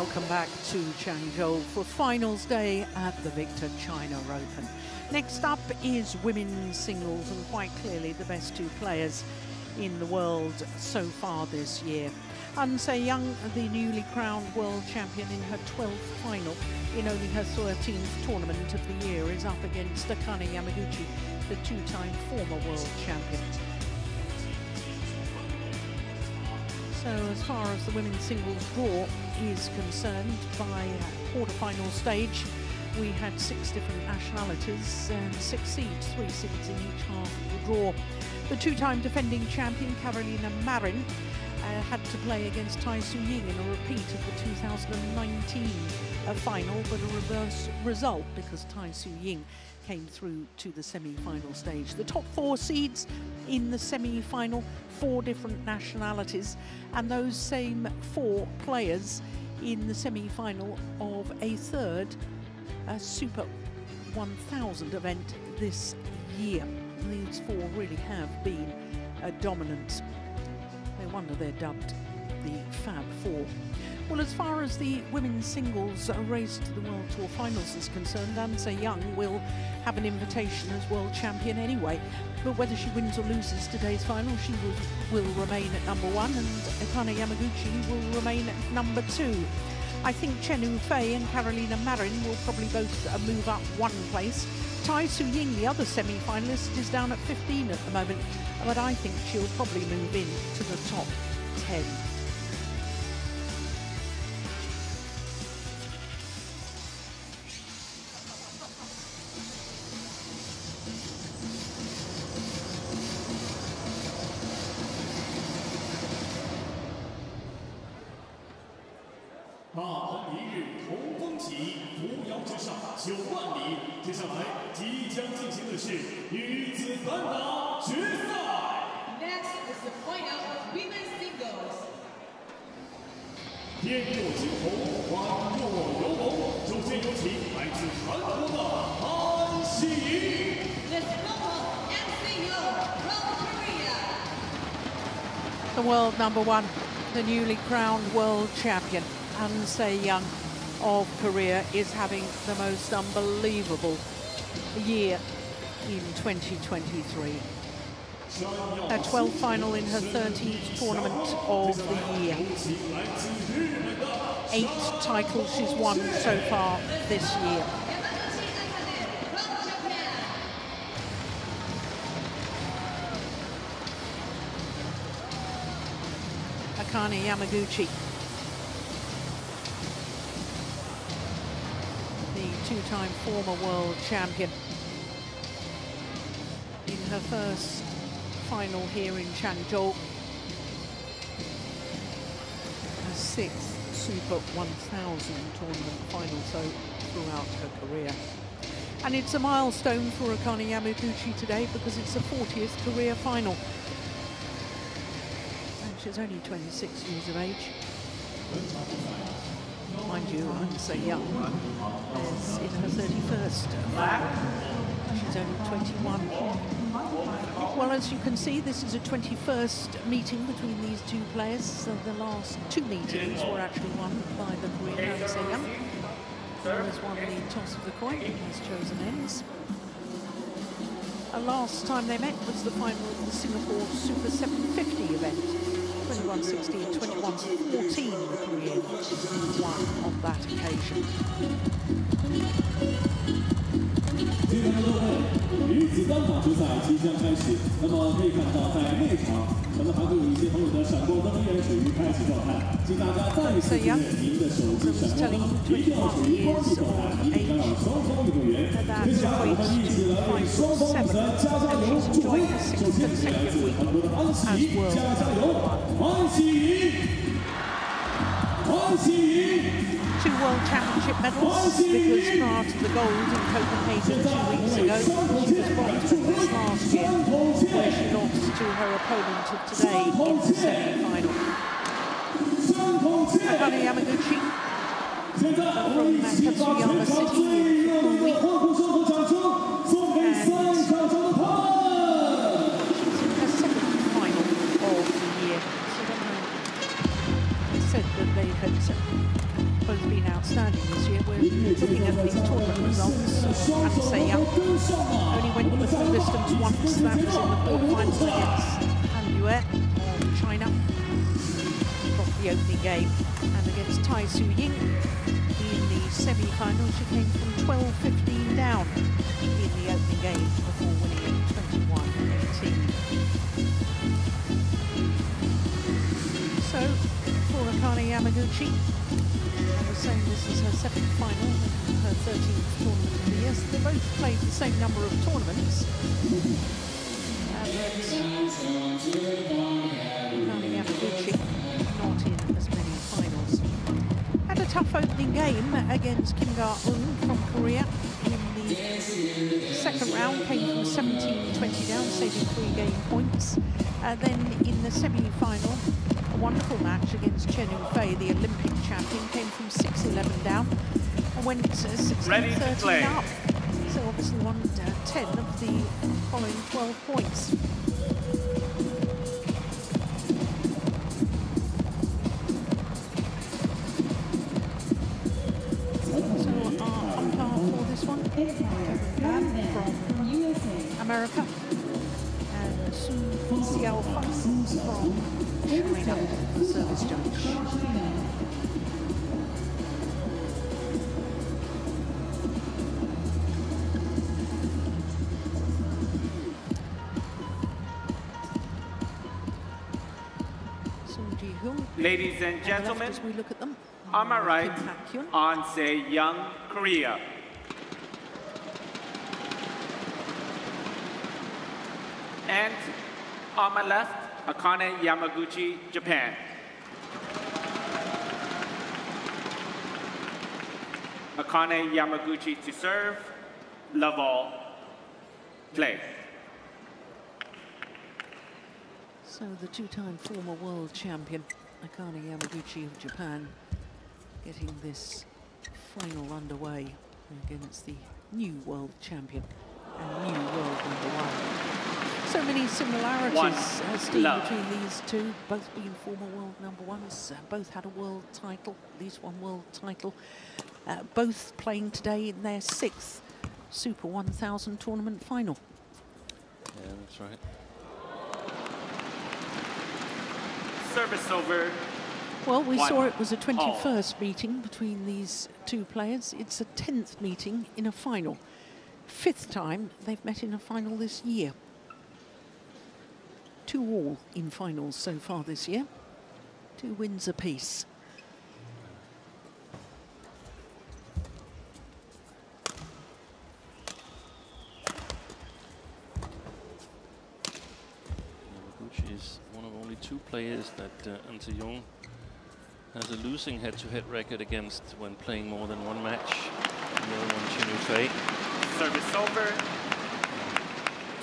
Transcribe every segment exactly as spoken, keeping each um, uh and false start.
Welcome back to Changzhou for finals day at the Victor China Open. Next up is women's singles, and quite clearly the best two players in the world so far this year. An Se Young, the newly crowned world champion in her twelfth final in only her thirteenth tournament of the year, is up against Akane Yamaguchi, the two-time former world champion. So as far as the women's singles draw is concerned, by quarter-final stage we had six different nationalities and six seeds, three seeds in each half of the draw. The two-time defending champion Carolina Marin uh, had to play against Tai Tzu-ying in a repeat of the two thousand nineteen uh, final, but a reverse result because Tai Tzu-ying came through to the semi-final stage. The top four seeds in the semi-final, four different nationalities, and those same four players in the semi-final of a third a Super one thousand event this year. These four really have been a dominant. No wonder they're dubbed the Fab Four. Well, as far as the women's singles race to the World Tour Finals is concerned, An Se Young will have an invitation as world champion anyway. But whether she wins or loses today's final, she will, will remain at number one, and Akane Yamaguchi will remain at number two. I think Chen Yufei and Carolina Marin will probably both move up one place. Tai Tzu-ying, the other semi-finalist, is down at fifteen at the moment, but I think she'll probably move in to the top ten. The world number one, the newly crowned world champion, An Se Young of Korea, is having the most unbelievable year in twenty twenty-three. Her twelfth final in her thirteenth tournament of the year. Eight titles she's won so far this year. Akane Yamaguchi, the two-time former world champion, in her first final here in Changzhou, her sixth Super one thousand tournament final so throughout her career. And it's a milestone for Akane Yamaguchi today because it's her fortieth career final. And she's only twenty-six years of age. Mind you, An Se Young is in her thirty-first. She's only twenty-one. Well, as you can see, this is a twenty-first meeting between these two players. So the last two meetings were actually won by the Korean An Se Young, who has won the toss of the coin and has chosen ends. The last time they met was the final of the Singapore Super seven fifty event, twenty-one sixteen, twenty-one fourteen, the Korean won on that occasion. So young, was telling you twenty-one years of age, that equates to five foot seven, and she's enjoying the sixth consecutive week as world number one. Two World Championship medals, because prior to the gold in Copenhagen two weeks ago, she was brought to this last year, where she lost to her opponent of today in the semi-final. Akane Yamaguchi from Katsuyama City in week, and she's in her second final of the year. So I don't know, they said that they had both results of An Se Young. He only went the full distance once, that was in the quarterfinals against Han Yue in China. Got the opening game. And against Tai Tzu-ying in the semi-finals, she came from twelve fifteen down in the opening game before winning it twenty-one eighteen. So, for Akane Yamaguchi, I was saying this is her seventh final and her thirteenth tournament of the year. So they both played the same number of tournaments. Akane Yamaguchi not in as many finals. Had a tough opening game against Kim Ga-eun from Korea in the second round, came from seventeen twenty down, saving three game points. Uh, then in the semi-final, a wonderful match against Chen Yufei, the Olympic champion, came from six eleven down and went sixteen thirteen up. So obviously won uh, ten of the following twelve points. So are on par for this one. From America. And Su Xiao from China, the service judge. Sung Ji Hyun. Ladies and gentlemen, as we look at them, on my right, An Se Young, Korea. And on my left, Akane Yamaguchi, Japan. Akane Yamaguchi to serve, love all, play. So the two-time former world champion, Akane Yamaguchi of Japan, getting this final underway against the new world champion and new world number one. So many similarities, uh, Steve, between these two, both being former world number ones, uh, both had a world title, at least one world title, uh, both playing today in their sixth Super one thousand tournament final. Yeah, that's right. Service over. Well, we saw it was a twenty-first all. meeting between these two players. It's a tenth meeting in a final. Fifth time they've met in a final this year. Two all in finals so far this year, two wins apiece. Yamaguchi is one of only two players that uh, An Se Young has a losing head-to-head record against when playing more than one match. The other one, Chen Yufei. Service over.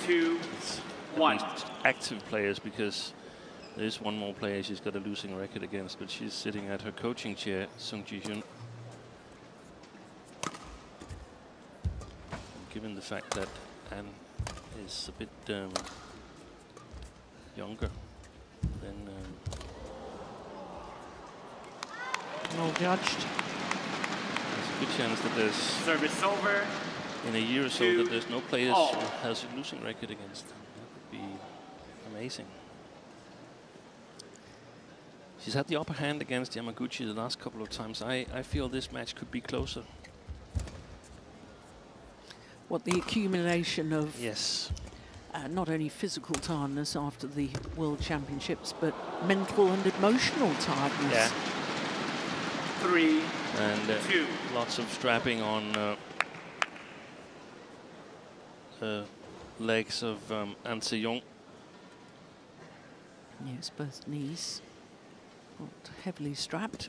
Two. One. Active players, because there's one more player she's got a losing record against, but she's sitting at her coaching chair, Sung Ji Hyun. Given the fact that An is a bit um, younger than um, well judged, there's a good chance that there's service over in a year or so that there's no players all. who has a losing record against. Amazing. She's had the upper hand against Yamaguchi the last couple of times. I, I feel this match could be closer. What the accumulation of yes, uh, not only physical tiredness after the World Championships, but mental and emotional tiredness. Yeah. Three and uh, two. Lots of strapping on uh, the legs of um, An Se Young. Yes, both knees not heavily strapped.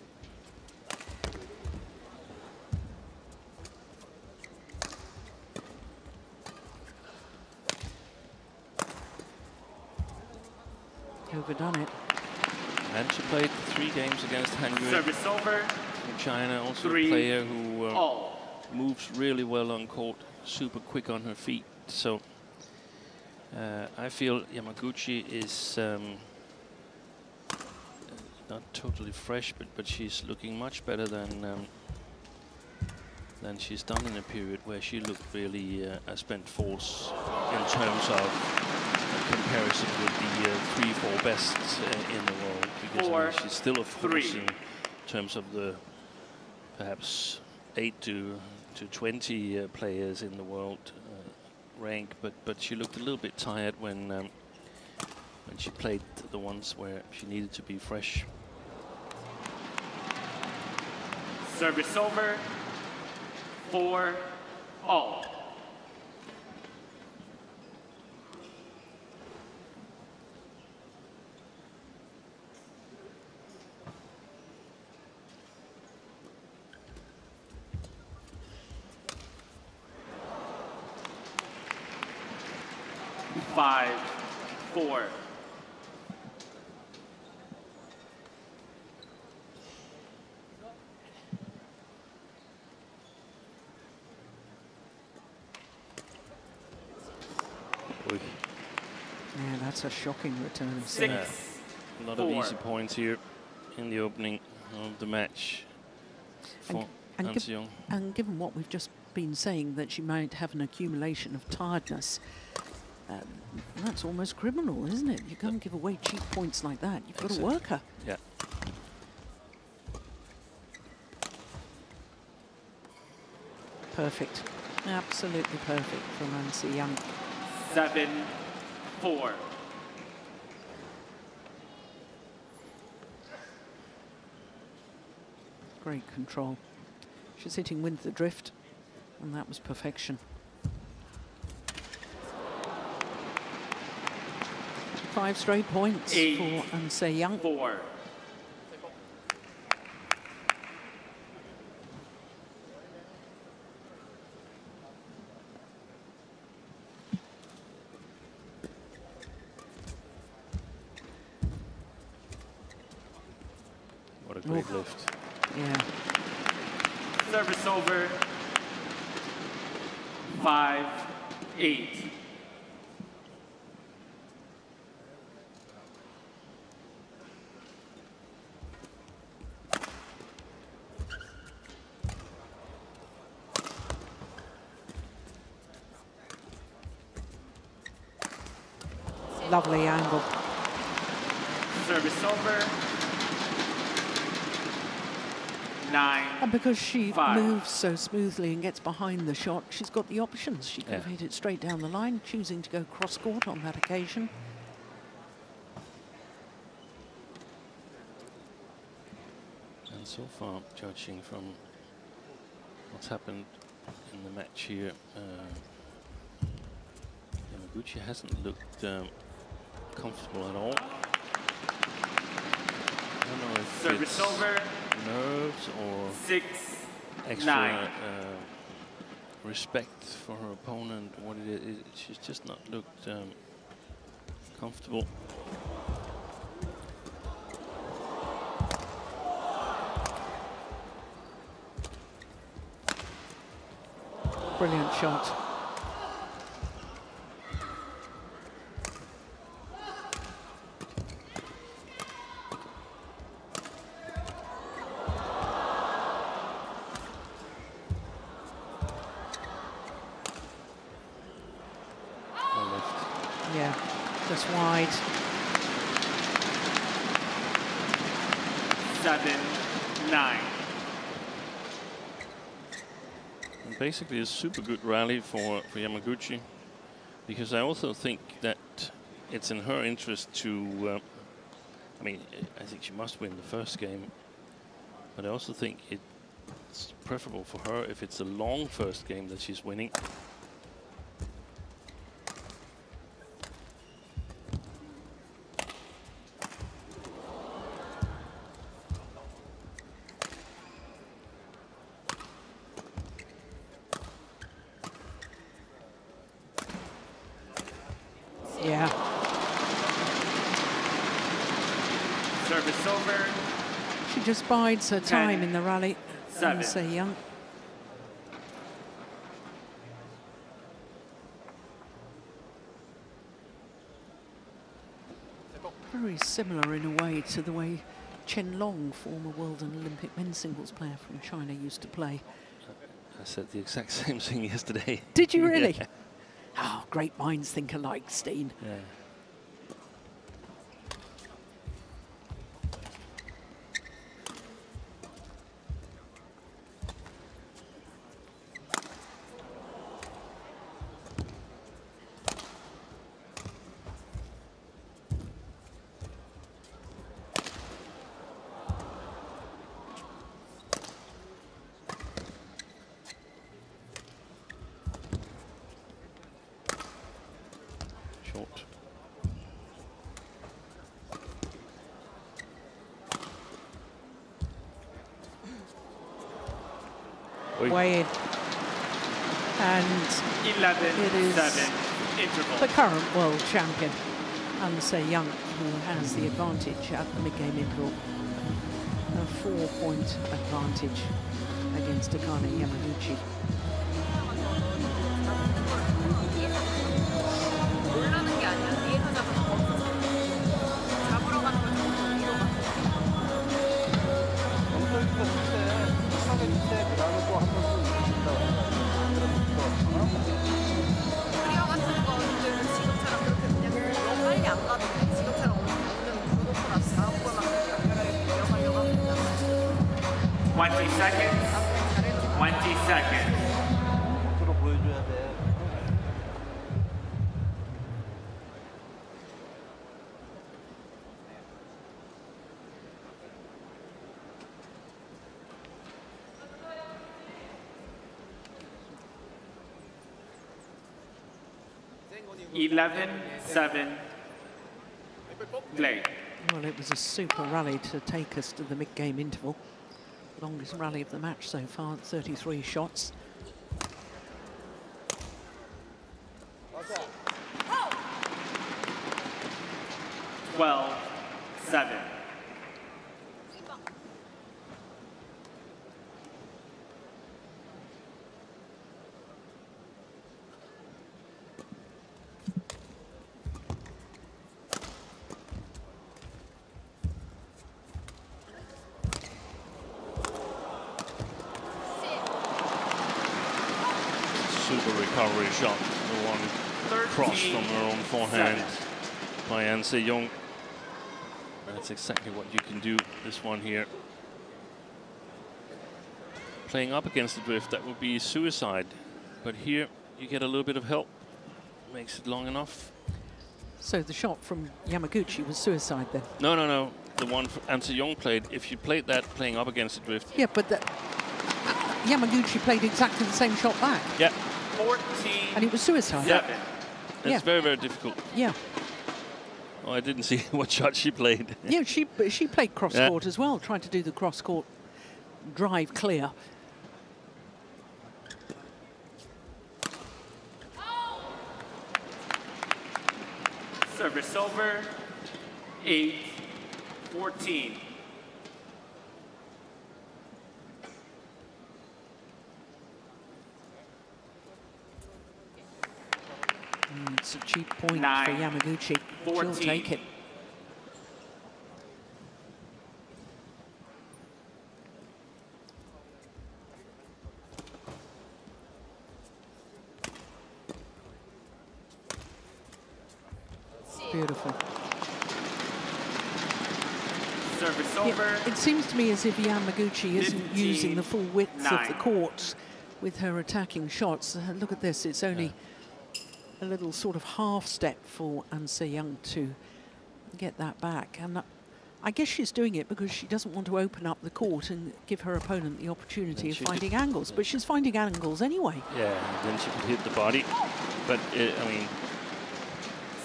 Overdone it. And she played three games against Han Yue. Service over. In China, also three, a player who uh, moves really well on court, super quick on her feet. So uh, I feel Yamaguchi is... Um, not totally fresh, but, but she's looking much better than um, and she's done in a period where she looked really uh, a spent force in terms of comparison with the uh, three, four bests uh, in the world. Because four, I mean, she's still a force in terms of the perhaps eight to to twenty uh, players in the world uh, rank, but but she looked a little bit tired when um, when she played the ones where she needed to be fresh. Service over. Four all. Five, four. That's a shocking return of six. Yeah. A lot Four. of easy points here in the opening of the match for and, and, An Se Young. And given what we've just been saying, that she might have an accumulation of tiredness, um, that's almost criminal, isn't it? You can't yeah. give away cheap points like that. You've got to work her. Yeah. Perfect. Absolutely perfect from An Se Young. Seven, four. Great control. She's hitting with the drift, and that was perfection. Five straight points Eight, for An Se Young. Four. What a great oh. lift. Yeah. Service over. Five, eight. Lovely angle. Service over. Nine, and because she five. moves so smoothly and gets behind the shot, she's got the options. She could yeah. have hit it straight down the line, choosing to go cross-court on that occasion. And so far, judging from what's happened in the match here, uh, Yamaguchi hasn't looked um, comfortable at all. I don't know if Service it's over. nerves or Six, extra uh, respect for her opponent. What it is, she's just not looked um, comfortable. Brilliant shot. Basically a super good rally for, for Yamaguchi, because I also think that it's in her interest to, uh, I mean, I think she must win the first game, but I also think it's preferable for her if it's a long first game that she's winning. Just bides her time Ten, in the rally. An Se Young. Very similar in a way to the way Chen Long, former world and Olympic men's singles player from China, used to play. I said the exact same thing yesterday. Did you really? Yeah. Oh, great minds think alike, Steen. Yeah. Weighed and it is the current world champion, An Se Young, who has the advantage at the mid-game interval, a four-point advantage against Akane Yamaguchi. twenty seconds. twenty seconds. eleven seven. Play. Well, it was a super rally to take us to the mid-game interval. Longest rally of the match so far, thirty-three shots. twelve seven. Recovery shot, the one crossed from her own forehand by An Se Young. That's exactly what you can do, this one here. Playing up against the drift, that would be suicide. But here, you get a little bit of help. Makes it long enough. So the shot from Yamaguchi was suicide then? No, no, no. The one An Se Young played, if you played that playing up against the drift. Yeah, but that Yamaguchi played exactly the same shot back. Yeah. And it was suicide. Yeah, it's yeah. very, very difficult. Yeah. Oh, I didn't see what shot she played. Yeah, she she played cross court yeah. as well, trying to do the cross court drive clear. Oh. Service over. eight fourteen. It's a cheap point Nine, for Yamaguchi. fourteen. She'll take it. Beautiful. Service yeah, over. It seems to me as if Yamaguchi isn't fifteen, using the full width nine. of the court with her attacking shots. Uh, look at this. It's only... Yeah. A little sort of half step for An Se Young to get that back. And I guess she's doing it because she doesn't want to open up the court and give her opponent the opportunity of finding angles. But she's finding angles anyway. Yeah, then she could hit the body. But, it, I mean,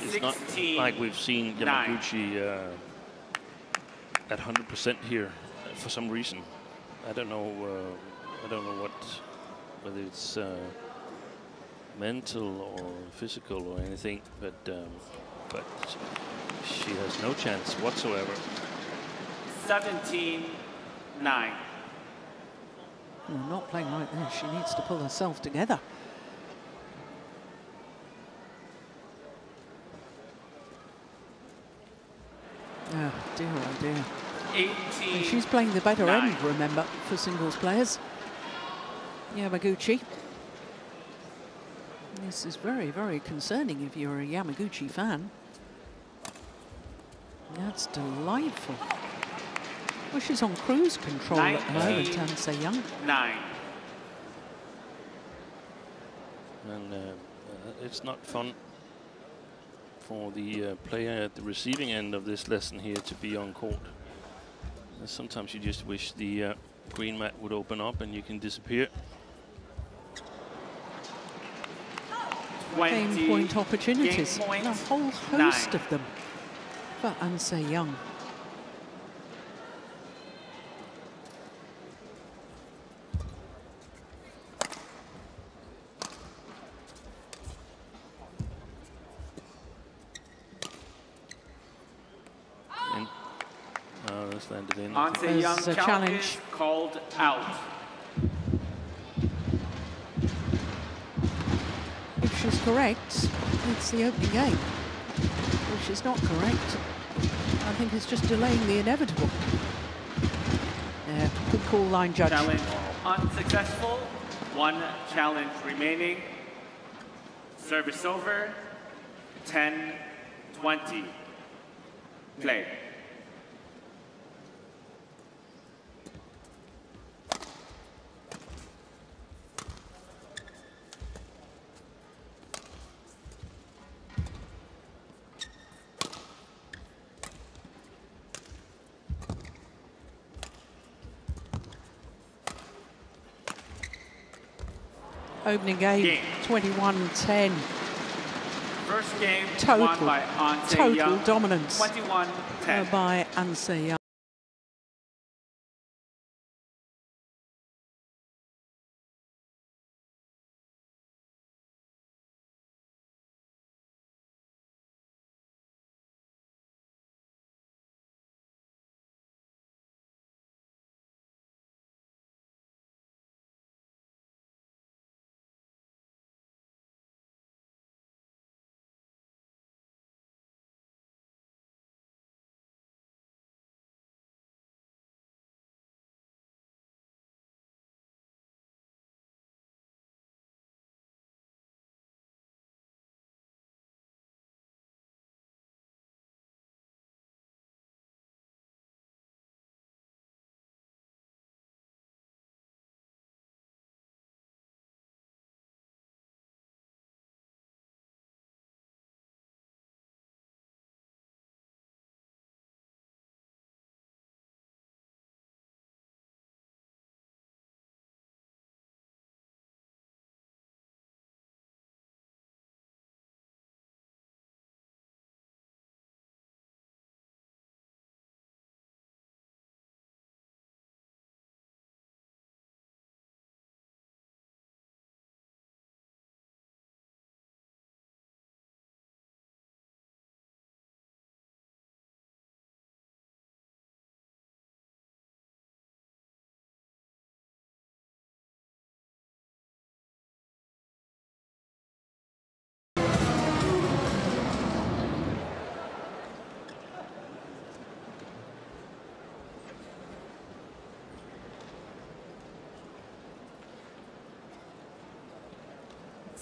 it's not like we've seen Yamaguchi uh, at one hundred percent here for some reason. I don't know, uh, I don't know what, whether it's... Uh, mental or physical or anything, but um, but she has no chance whatsoever. seventeen nine. No, not playing right there. She needs to pull herself together. Oh dear, oh dear. eighteen, she's playing the better nine. end, remember, for singles players. Yamaguchi. This is very, very concerning if you're a Yamaguchi fan. That's delightful. Well, she's on cruise control nine, at the moment, An Se Young. Nine. And uh, uh, it's not fun for the uh, player at the receiving end of this lesson here to be on court. And sometimes you just wish the uh, green mat would open up and you can disappear. Game point opportunities, game point a whole host nine. of them for An Se Young. And, oh, that's landed in. An Se Young's a challenge called out. She's correct, it's the opening game. Well, she's not correct. I think it's just delaying the inevitable. Yeah, good call, line judge. Challenge unsuccessful, one challenge remaining. Service over, ten twenty. Play. Opening game, twenty-one ten. First game total, won by An Se Young. Total dominance twenty-one ten. By An Se Young.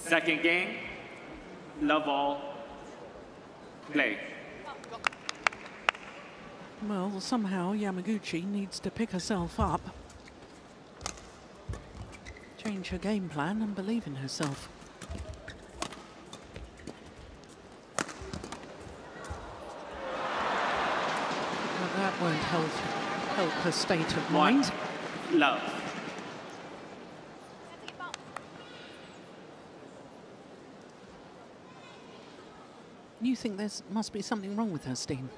Second game, love all, play. Well, somehow Yamaguchi needs to pick herself up, change her game plan and believe in herself. Well, that won't help, help her state of mind. One, love. You think there must be something wrong with her steam?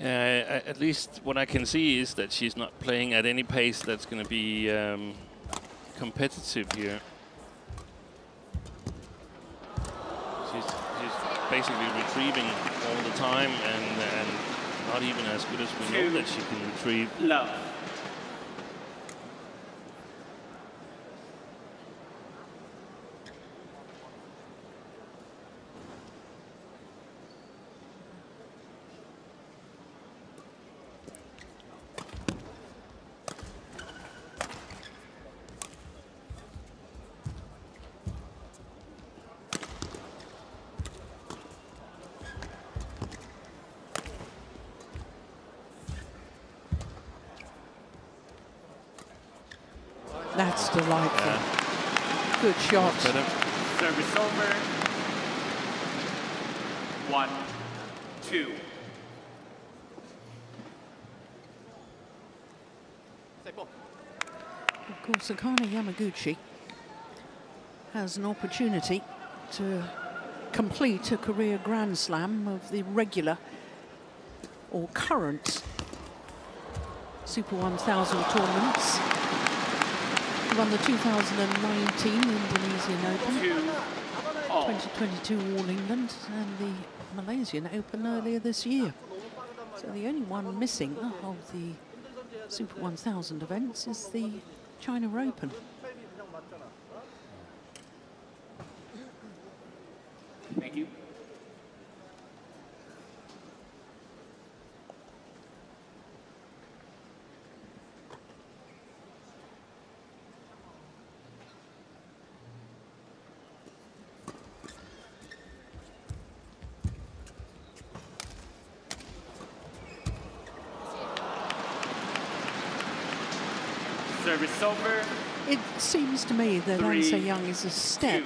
Uh, at least what I can see is that she's not playing at any pace that's going to be um, competitive here. She's, she's basically retrieving all the time and, and not even as good as we know that she can retrieve. Love. That's delightful. Yeah. Good shot. Service over. One, two. Of course, Akane Yamaguchi has an opportunity to complete a career Grand Slam of the regular or current Super one thousand tournaments. He won the two thousand nineteen Indonesian Open, twenty twenty-two All England, and the Malaysian Open earlier this year. So the only one missing of the Super one thousand events is the China Open. Thank you. Service over. It seems to me that An Se Young is a step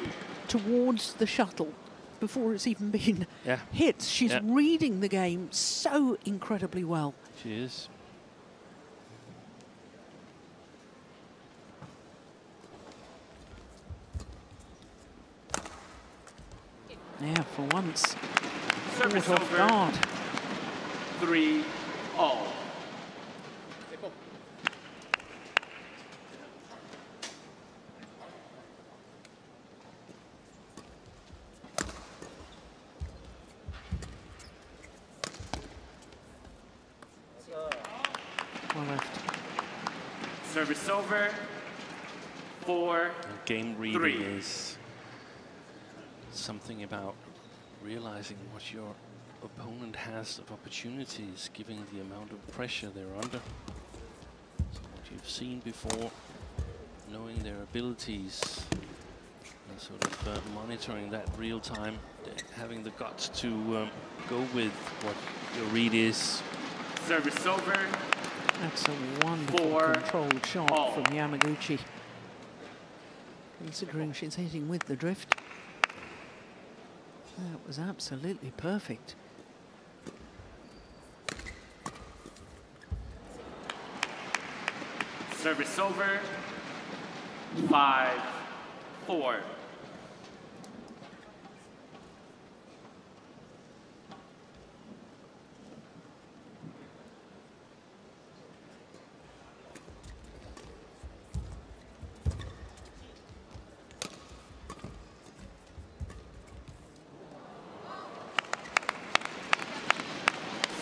two. towards the shuttle before it's even been yeah. hit. She's yeah. reading the game so incredibly well. She is. Yeah, for once. Service over. Off guard. Three all. Service over, four, Game reading three. is something about realizing what your opponent has of opportunities, given the amount of pressure they're under. So what you've seen before, knowing their abilities, and sort of uh, monitoring that real time, having the guts to um, go with what your read is. Service over. That's a wonderful Four. controlled shot oh. from Yamaguchi, considering she's hitting with the drift. That was absolutely perfect. Service over. Five, four.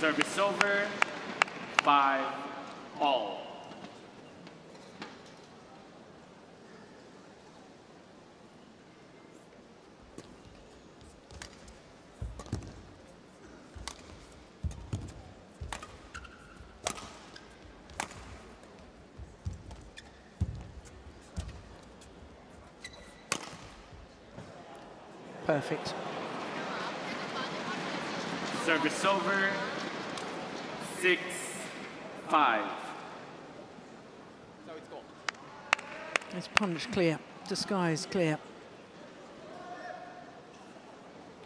Service over, five, all. Perfect. Service over. Six, five. So it's gone. It's punch clear, disguise clear.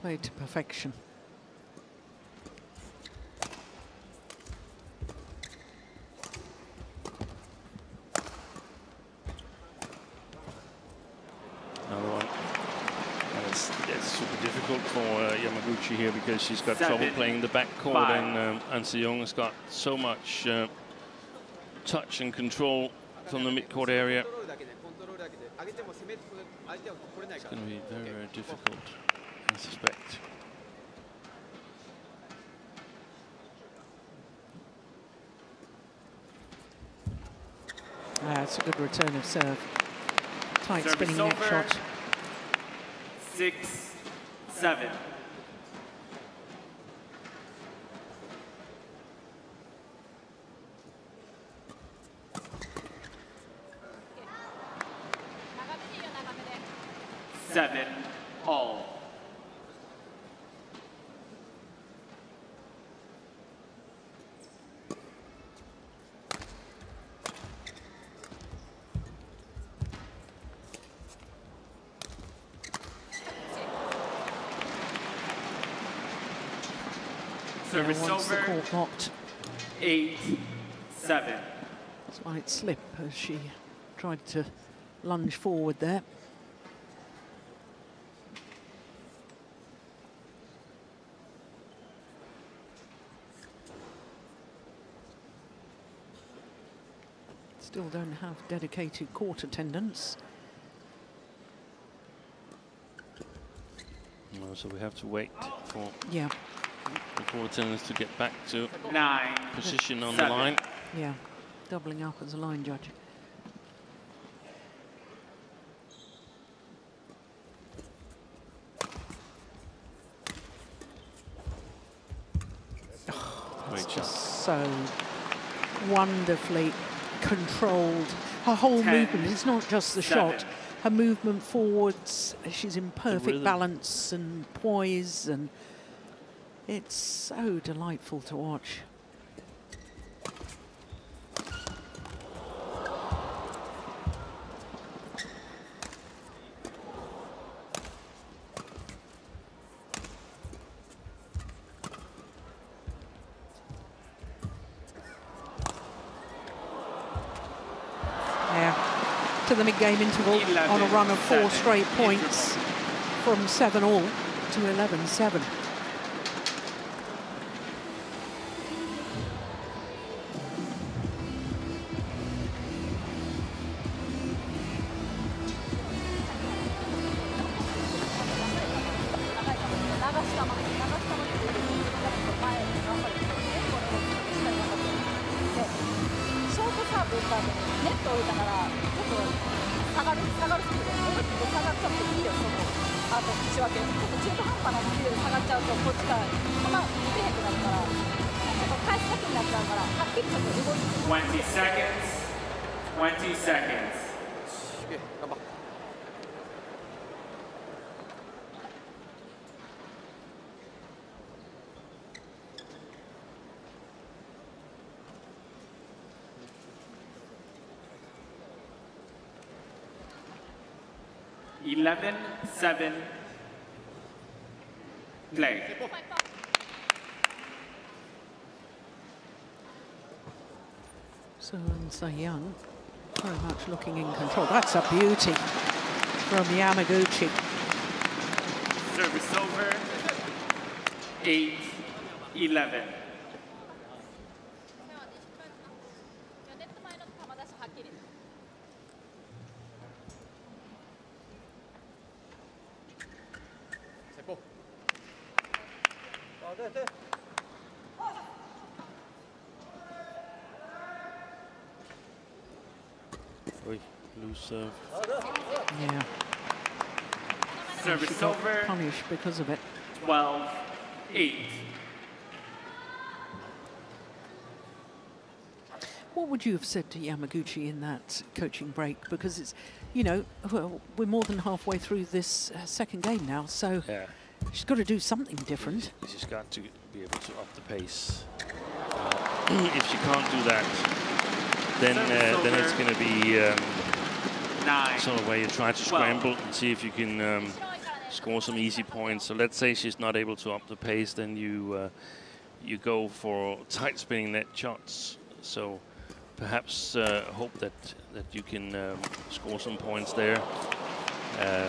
Played to perfection. Here because she's got Seven, trouble playing the backcourt, five. and um, An Se Young has got so much uh, touch and control from the midcourt area. It's going to be very, very difficult, I suspect. That's ah, a good return of serve. Tight Service spinning net shot. Six, seven. Seven, all. Service over. The court locked. Eight, seven. Slight slip as she tried to lunge forward there. Still don't have dedicated court attendants. Well, so we have to wait for yeah. the court attendants to get back to Nine. position Seven. on the line. Yeah, doubling up as a line judge. Oh, that's just so wonderfully controlled. Her whole Ten, movement, it's not just the seven. shot. Her movement forwards, she's in perfect balance and poise, and it's so delightful to watch. The mid-game interval eleven, on a run of four seven, straight points interval. from seven all to eleven seven. eleven seven, play. So An Se Young, very much looking in control. That's a beauty from Yamaguchi. Service over, eight eleven. Serve. Yeah. Service she got over. Punished because of it. twelve eight. What would you have said to Yamaguchi in that coaching break? Because it's, you know, well, we're more than halfway through this uh, second game now, so yeah. she's got to do something different. She's, she's got to be able to up the pace. Uh, if she can't do that, then uh, then it's going to be. Um, Nine, sort of where you try to scramble twelve. And see if you can um, score some easy points. So let's say she's not able to up the pace, then you uh, you go for tight spinning net shots. So perhaps uh, hope that that you can um, score some points there. Um,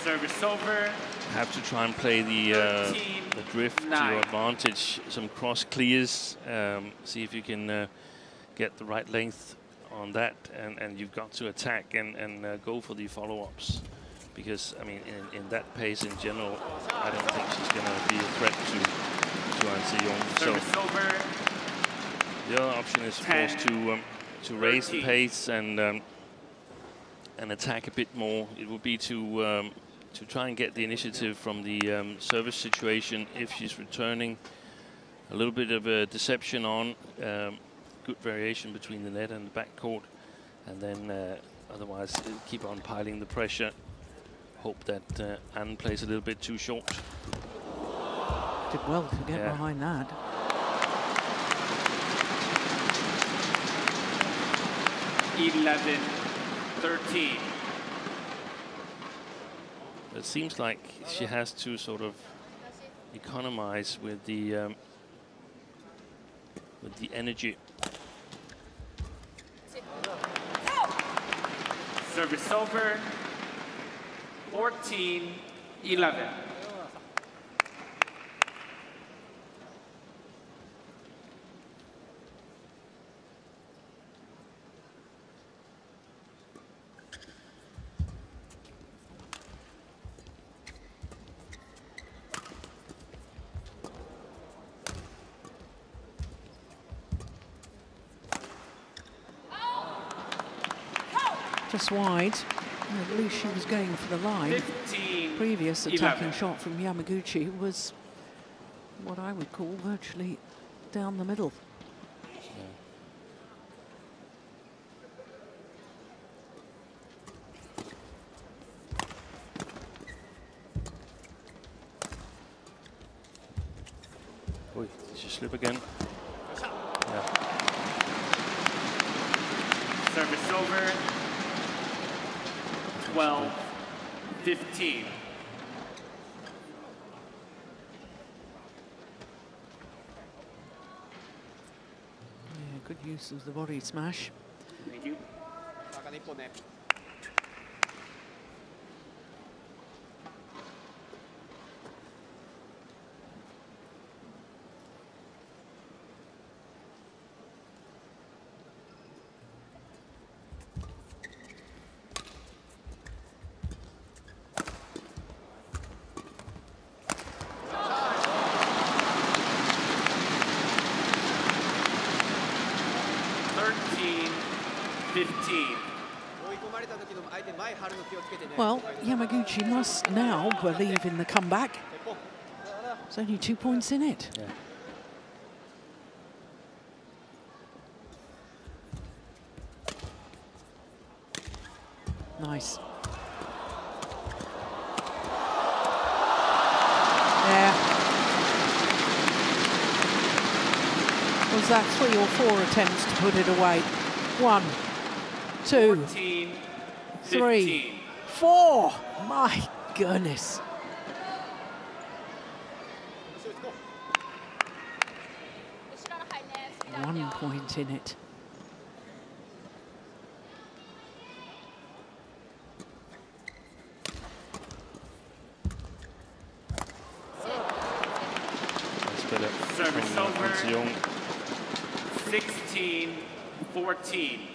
Service over. Have to try and play the uh, the drift nine. to your advantage. Some cross clears. Um, see if you can uh, get the right length on that, and, and you've got to attack and, and uh, go for the follow-ups, because, I mean, in, in that pace in general, I don't think she's going to be a threat to, to An Se Young. So over. The other option is, of course, to um, to raise the pace and um, and attack a bit more. It would be to um, to try and get the initiative from the um, service situation if she's returning. A little bit of a deception on. Um, Good variation between the net and the backcourt, and then uh, otherwise keep on piling the pressure. Hope that uh, Anne plays a little bit too short. Did well to get yeah. behind that. eleven thirteen. It seems like she has to sort of economize with the um, with the energy. Service over. fourteen eleven. Just wide. At least she was going for the line. Previous attacking shot from Yamaguchi was what I would call virtually down the middle. Yeah. Oi, did she slip again? Yeah. Service over. twelve fifteen. Yeah, good use of the body smash. Thank you. Well, Yamaguchi must now believe in the comeback. There's only two points in it. Yeah. Nice. Yeah. Was that three or four attempts to put it away? One, two, fourteen, three. fifteen. Four! My goodness. One point in it. Service over. sixteen fourteen.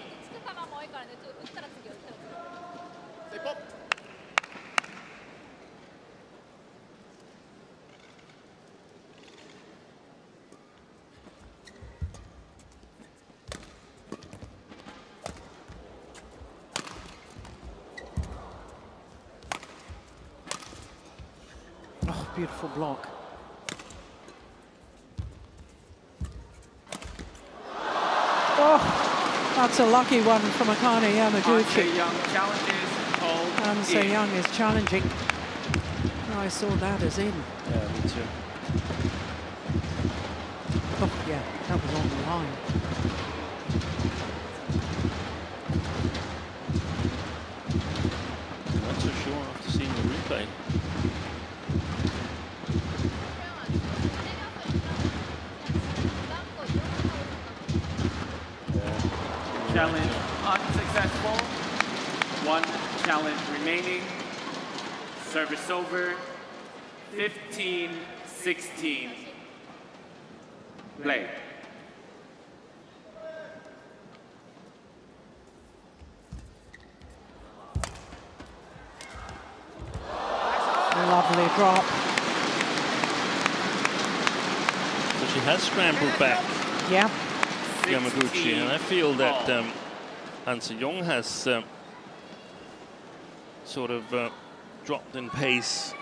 Beautiful block. Oh, that's a lucky one from Akane Yamaguchi. An Se Young is challenging. I saw that as in. Yeah, me too. Oh, yeah, that was on the line. Challenge unsuccessful. One challenge remaining. Service over. fifteen sixteen. Play. Lovely drop. So she has scrambled back. Yeah. Yamaguchi, and I feel that um, An Se Young has um, sort of uh, dropped in pace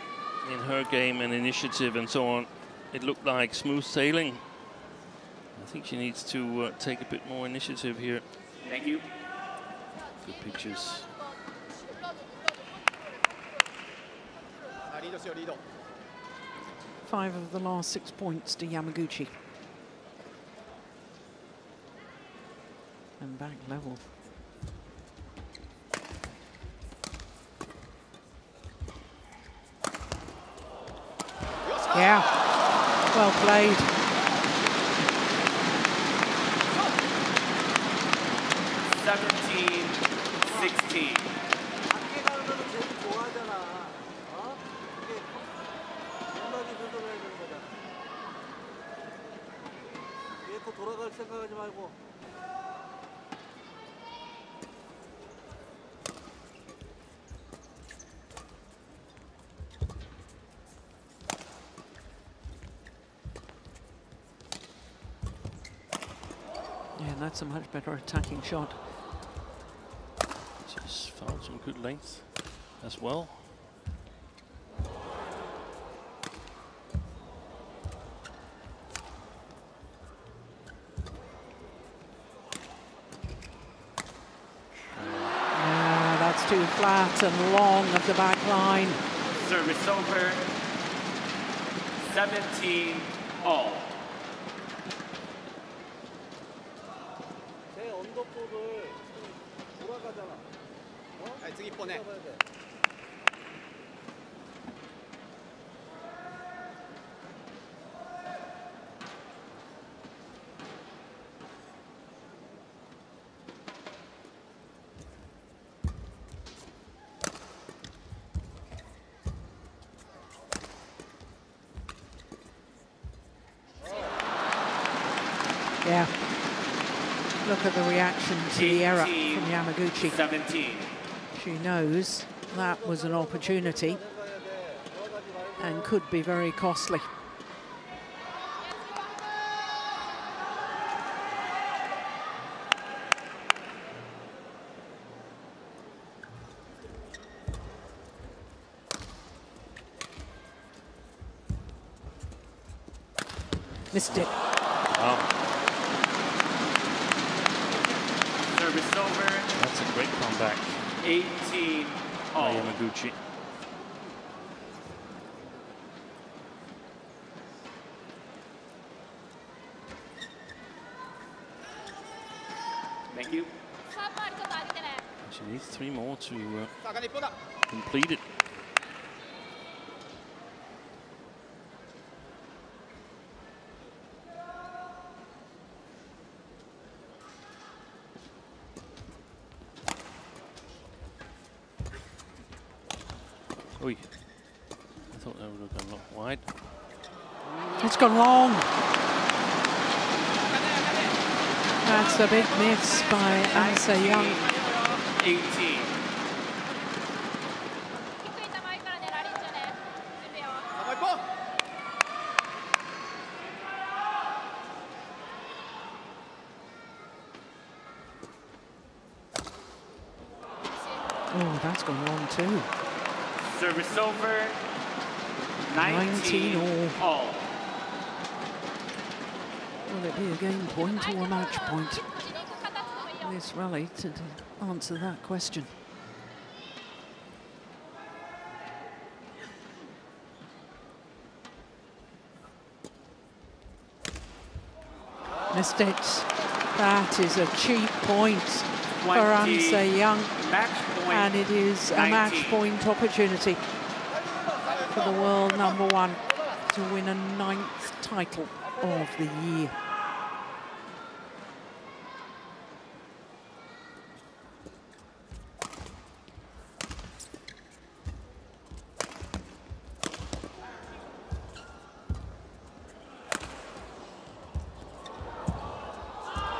in her game and initiative and so on. It looked like smooth sailing. I think she needs to uh, take a bit more initiative here. Thank you. Good pictures. Five of the last six points to Yamaguchi. And back level. Oh, Yeah, well played. seventeen sixteen. Yeah, and that's a much better attacking shot. Just found some good length as well. Too flat and long of the back line. Service over. seventeen all. Yeah, look at the reaction to the error from Yamaguchi. seventeen. She knows that was an opportunity and could be very costly. Missed it. Wow. That's a great comeback. eighteen all. Yamaguchi. Thank you. She needs three more to uh, complete it. I thought that would have gone a lot wide. It's gone long. That's a big miss by An Se Young. eighteen. Oh, that's gone long too. Service over. nineteen all. Will it be a game point or a match point? This rally to answer that question. Missed it. That is a cheap point for An Se Young, and it is a match point opportunity for the world number one to win a ninth title of the year.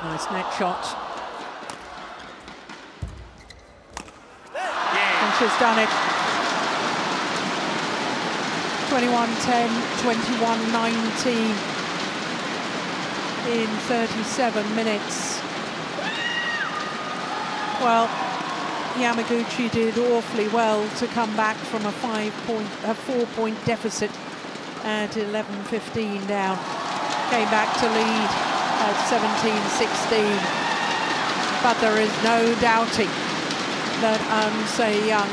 Nice net shot. She's done it. twenty-one ten, twenty-one nineteen in thirty-seven minutes. Well, Yamaguchi did awfully well to come back from a five-point, a four-point deficit at eleven fifteen down. Came back to lead at seventeen sixteen, but there is no doubting that An Se Young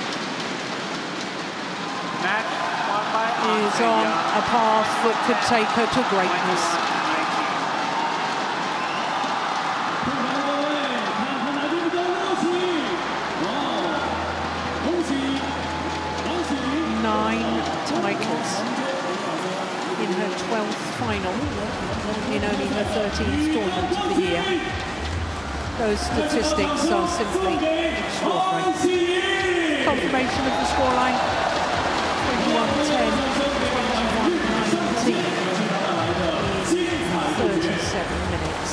is on a path that could take her to greatness. Nine titles Wells final in only her thirteenth tournament of the year. Those statistics are simply extraordinary. Confirmation of the scoreline, twenty-one ten, twenty-one nineteen, thirty-seven minutes.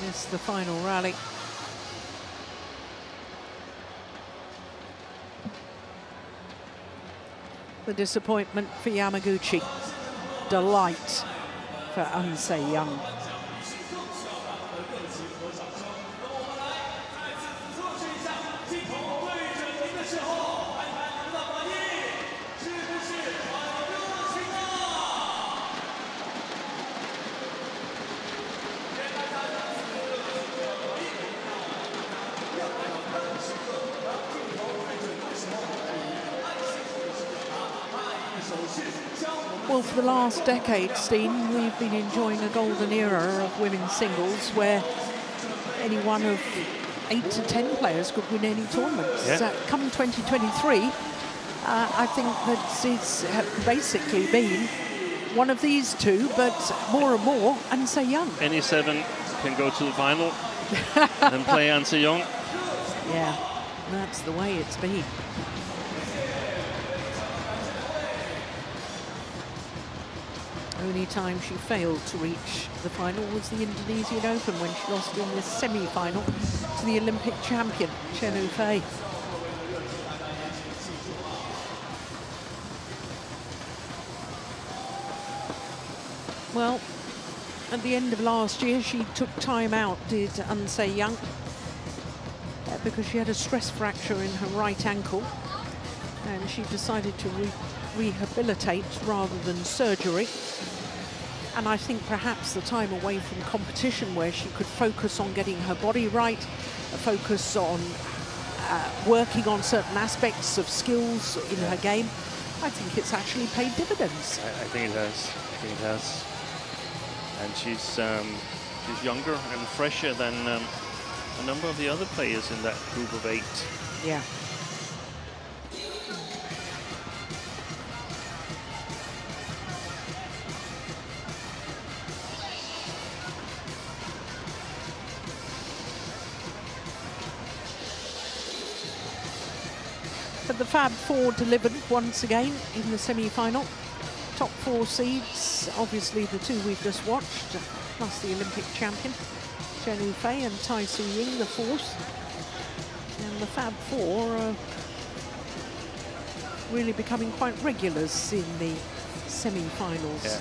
This is the final rally. The disappointment for Yamaguchi, delight for An Se Young. Well, for the last decade, Steen, we've been enjoying a golden era of women's singles where any one of eight to ten players could win any tournaments. Yeah. Uh, come twenty twenty-three, uh, I think that it's basically been one of these two, but more and more An Se Young. Any seven can go to the final and play An Se Young. Yeah, that's the way it's been. Only time she failed to reach the final was the Indonesian Open, when she lost in the semi-final to the Olympic champion, Chen Yufei. Well, at the end of last year, she took time out, did An Se Young, because she had a stress fracture in her right ankle, and she decided to re rehabilitate rather than surgery. And I think perhaps the time away from competition, where she could focus on getting her body right, focus on uh, working on certain aspects of skills in her game, I think it's actually paid dividends. I, I think it has. I think it has. And she's um, she's younger and fresher than um, a number of the other players in that group of eight. Yeah. The Fab Four delivered once again in the semi-final. Top four seeds, obviously the two we've just watched, plus the Olympic champion, Chen Yufei, and Tai Tzu-ying, the fourth. And the Fab Four are really becoming quite regulars in the semi-finals. Yeah.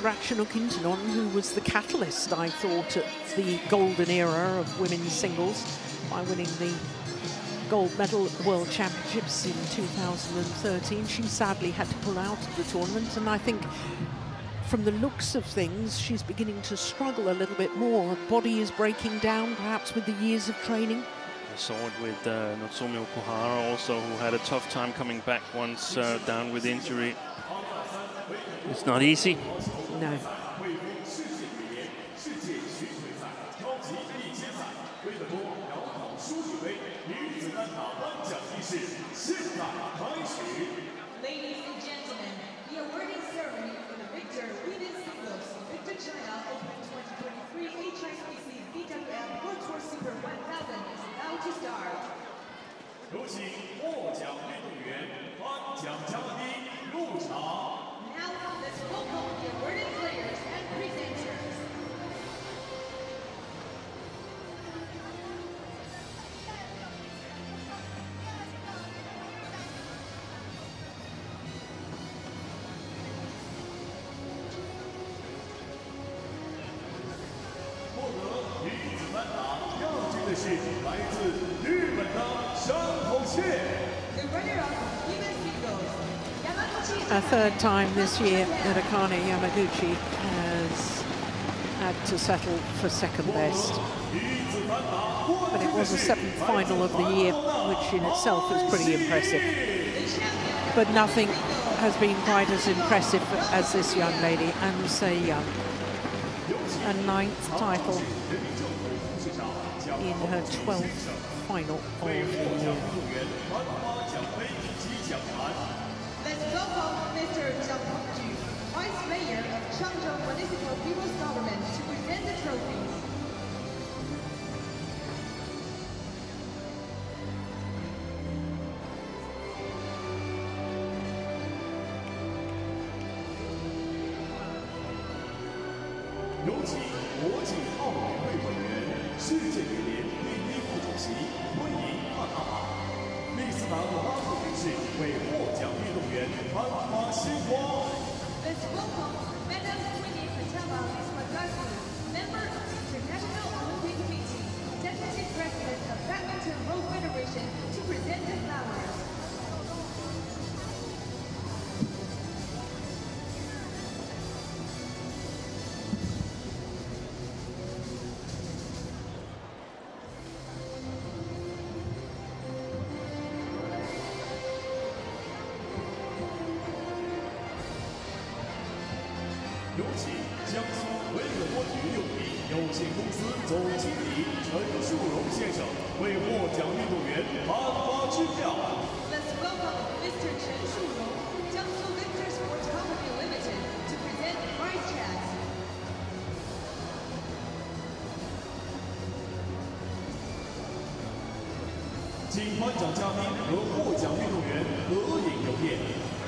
Ratchanuk Intanon, who was the catalyst, I thought, at the golden era of women's singles by winning the gold medal at the World Championships in two thousand thirteen. She sadly had to pull out of the tournament, and I think from the looks of things, she's beginning to struggle a little bit more. Her body is breaking down, perhaps with the years of training. I saw it with uh, Natsumi Okuhara also, who had a tough time coming back once uh, down with injury. It's not easy. No. Ladies and gentlemen, the awarding ceremony for the Victor Women's Singles Victor China Open twenty twenty-three H S B C B W F World Tour Super one thousand is about to start. 有请获奖运动员颁奖嘉宾入场。 Now, let's welcome the awarded players and presenters. The runner-up, women's singles. A third time this year that Akane Yamaguchi has had to settle for second best. But it was the seventh final of the year, which in itself is pretty impressive. But nothing has been quite as impressive as this young lady, An Se Young. A ninth title in her twelfth final of the year. Let's welcome Mister Zhang Ju, Vice Mayor of Changzhou Municipal People's Government, to present the trophies.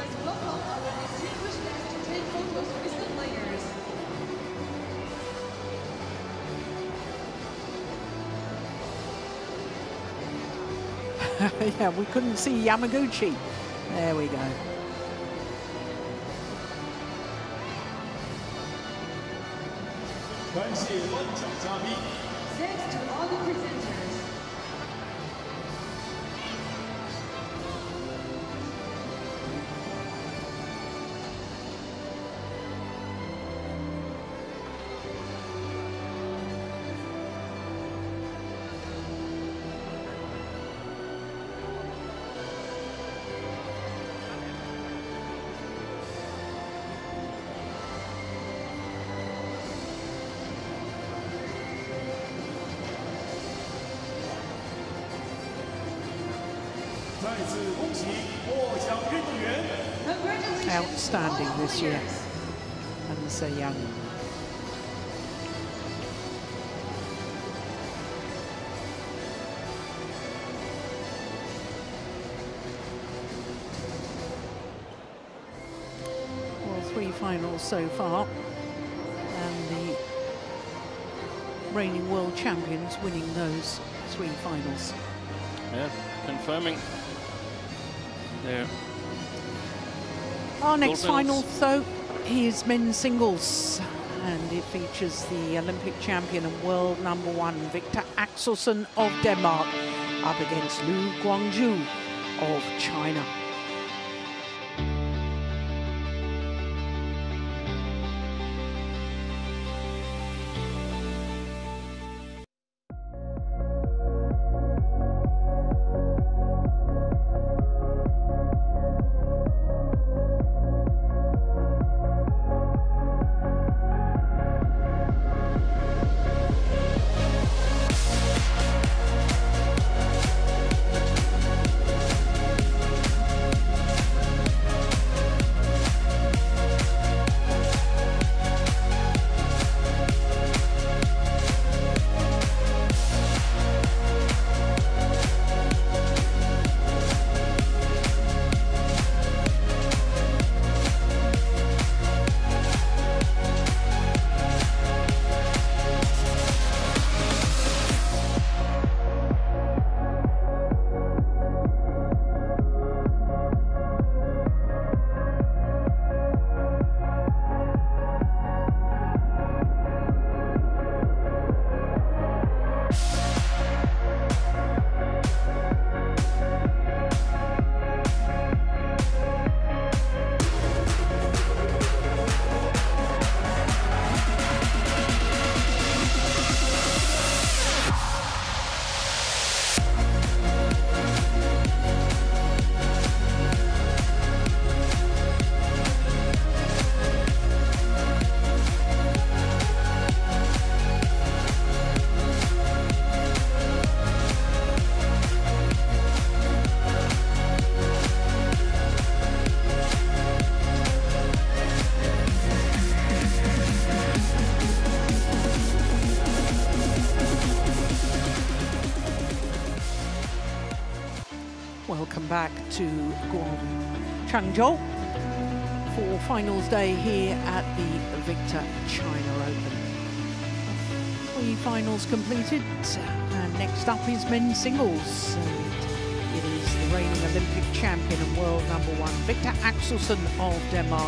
Let's welcome our distinguished guests to take photos with the players. Yeah, we couldn't see Yamaguchi. There we go. Thanks to all the presenters. Outstanding this year, An Se Young. Well, three finals so far, and the reigning world champions winning those three finals. Yeah, confirming. There. Our next final, though, is men's singles, and it features the Olympic champion and world number one Victor Axelsen of Denmark up against Liu Guangzhou of China. back to Changzhou for finals day here at the Victor China Open. Three finals completed, and next up is men's singles. And it is the reigning Olympic champion and world number one, Victor Axelsen of Denmark,